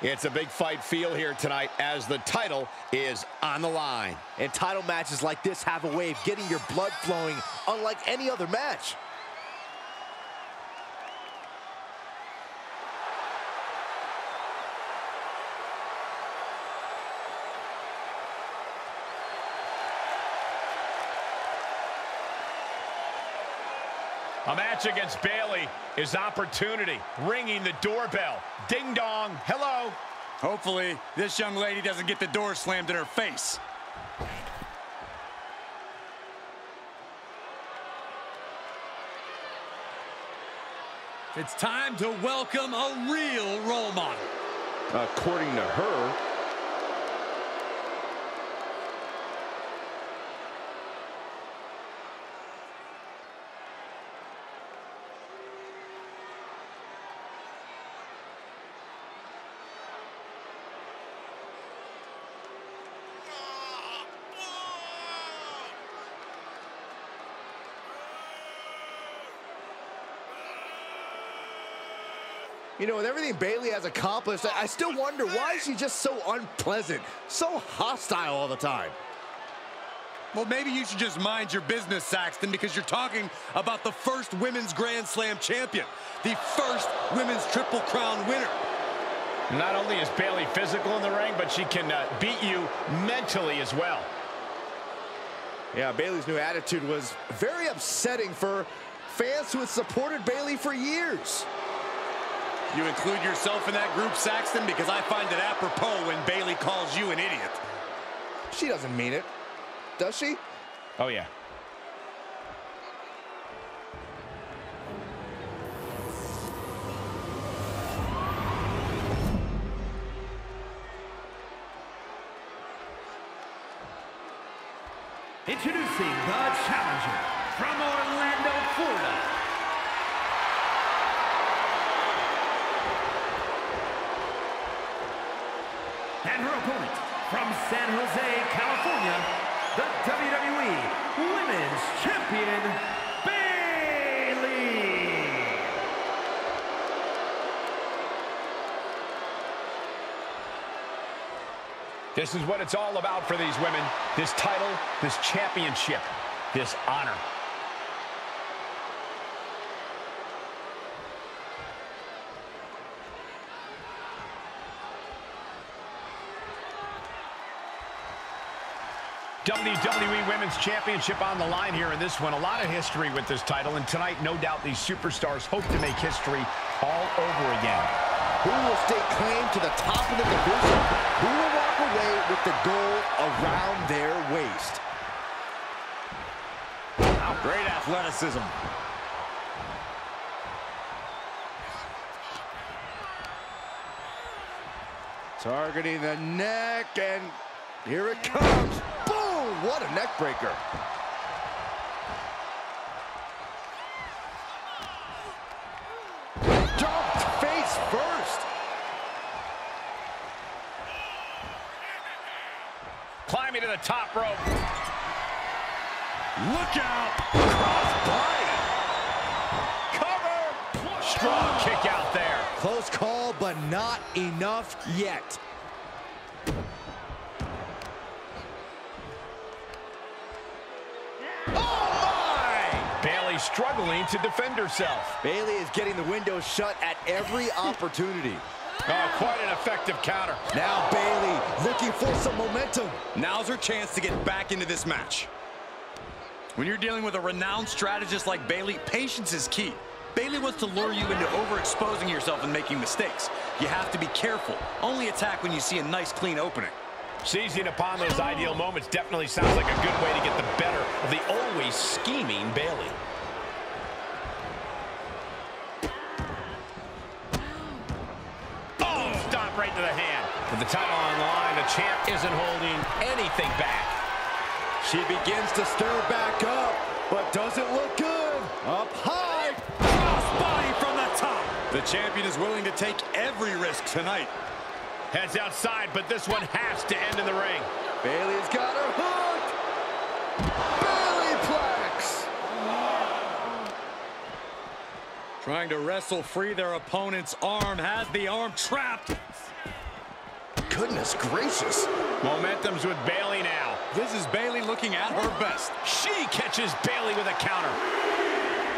It's a big fight feel here tonight as the title is on the line. And title matches like this have a way of getting your blood flowing unlike any other match. A match against Bayley is opportunity, ringing the doorbell. Ding dong, hello. Hopefully, this young lady doesn't get the door slammed in her face. It's time to welcome a real role model. According to her, you know, with everything Bayley has accomplished, I still wonder why is she just so unpleasant, so hostile all the time. Well, maybe you should just mind your business, Saxton, because you're talking about the first women's Grand Slam champion, the first women's Triple Crown winner. Not only is Bayley physical in the ring, but she can beat you mentally as well. Yeah, Bayley's new attitude was very upsetting for fans who had supported Bayley for years. You include yourself in that group, Saxton, because I find it apropos when Bayley calls you an idiot. She doesn't mean it, does she? Oh, yeah. Introducing the challenger from Orlando, Florida. And her opponent, from San Jose, California, the WWE Women's Champion, Bayley. This is what it's all about for these women. This title, this championship, this honor. WWE Women's Championship on the line here in this one. A lot of history with this title, and tonight, no doubt, these superstars hope to make history all over again. Who will stake claim to the top of the division? Who will walk away with the gold around their waist? Wow, great athleticism. Targeting the neck, and here it comes. What a neck breaker. Dumped face first. Climbing to the top rope. Look out. Cross body. Cover. Strong kick out there. Close call, but not enough yet. Struggling to defend herself. Bayley is getting the window shut at every opportunity. Oh, quite an effective counter. Now Bayley looking for some momentum. Now's her chance to get back into this match. When you're dealing with a renowned strategist like Bayley, patience is key. Bayley wants to lure you into overexposing yourself and making mistakes. You have to be careful. Only attack when you see a nice, clean opening. Seizing upon those ideal moments definitely sounds like a good way to get the better of the always scheming Bayley. Right to the hand. With the title on the line, the champ isn't holding anything back. She begins to stir back up, but doesn't look good. Up high, crossbody from the top. The champion is willing to take every risk tonight. Heads outside, but this one has to end in the ring. Bayley's got her hooked. Bayleyplex. Trying to wrestle free their opponent's arm, has the arm trapped. Goodness gracious. Momentum's with Bayley now. This is Bayley looking at her best. She catches Bayley with a counter.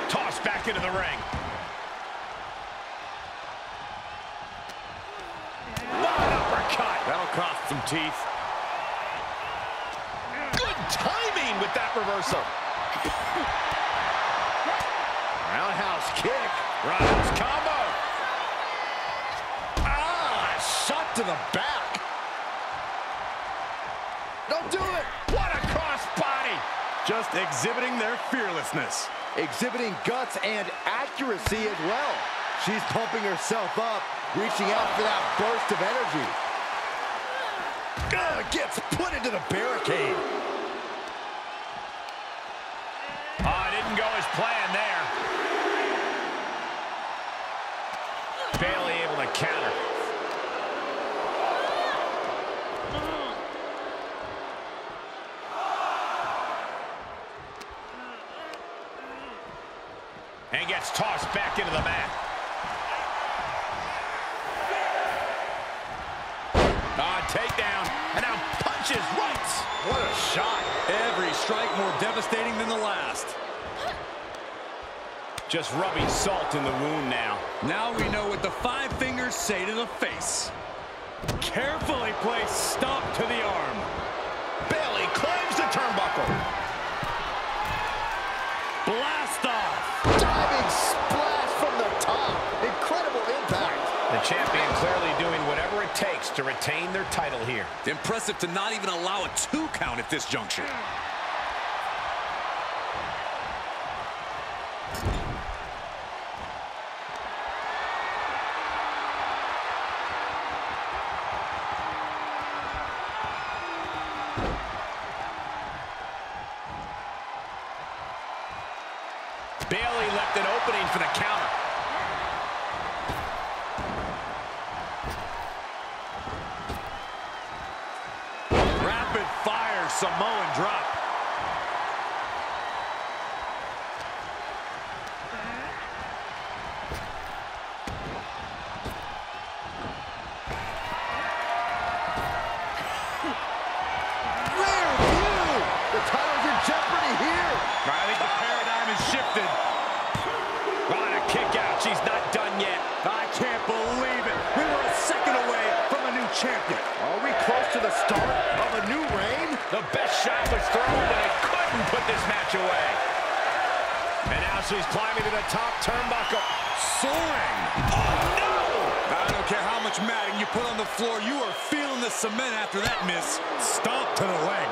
Tossed back into the ring. What an uppercut. That'll cost some teeth. Good timing with that reversal. Roundhouse kick. Roundhouse combo. Shot to the back. Don't do it. What a cross body. Just exhibiting their fearlessness. Exhibiting guts and accuracy as well. She's pumping herself up, reaching out for that burst of energy. Gets put into the barricade. Oh, it didn't go as planned there. Bayley able to counter. And gets tossed back into the mat. Takedown. And now punches right. What a shot. Every strike more devastating than the last. Just rubbing salt in the wound now. Now we know what the five fingers say to the face. Carefully placed stomp to the arm. Bayley climbs the turnbuckle. Blast off. Splash from the top. Incredible impact. The champion clearly doing whatever it takes to retain their title here. Impressive to not even allow a 2 count at this juncture. Bayley left an opening for the counter. Rapid fire Samoan drop. Rear view! The title's in jeopardy here. I think the paradigm is shifted. She's not done yet. I can't believe it. We were a second away from a new champion. Are we close to the start of a new reign? The best shot was thrown, but it couldn't put this match away. And now she's climbing to the top turnbuckle. Soaring. Oh, no! I don't care how much matting you put on the floor. You are feeling the cement after that miss. Stomp to the leg.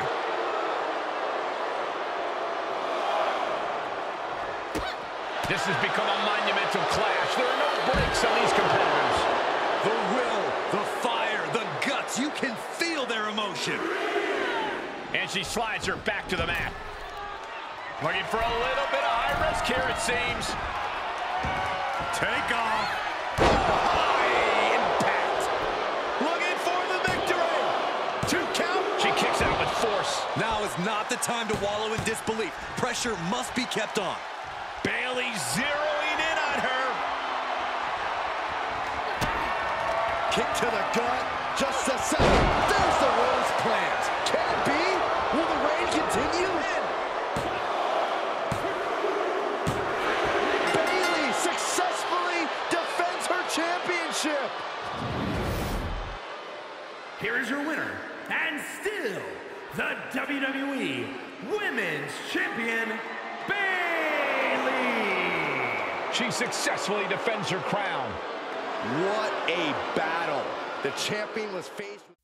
This has become a monumental clash. There are no breaks on these competitors. The will, the fire, the guts. You can feel their emotion. And she slides her back to the mat. Looking for a little bit of high risk here, it seems. Take off. High impact. Looking for the victory. 2 count. She kicks out with force. Now is not the time to wallow in disbelief. Pressure must be kept on. Bayley zeroing in on her. Kick to the gut. Just a second. There's the rose plant. Can it be? Will the reign continue? Bayley successfully defends her championship. Here is your winner, and still the WWE Women's Champion, Bayley. She successfully defends her crown. What a battle. The champion was faced with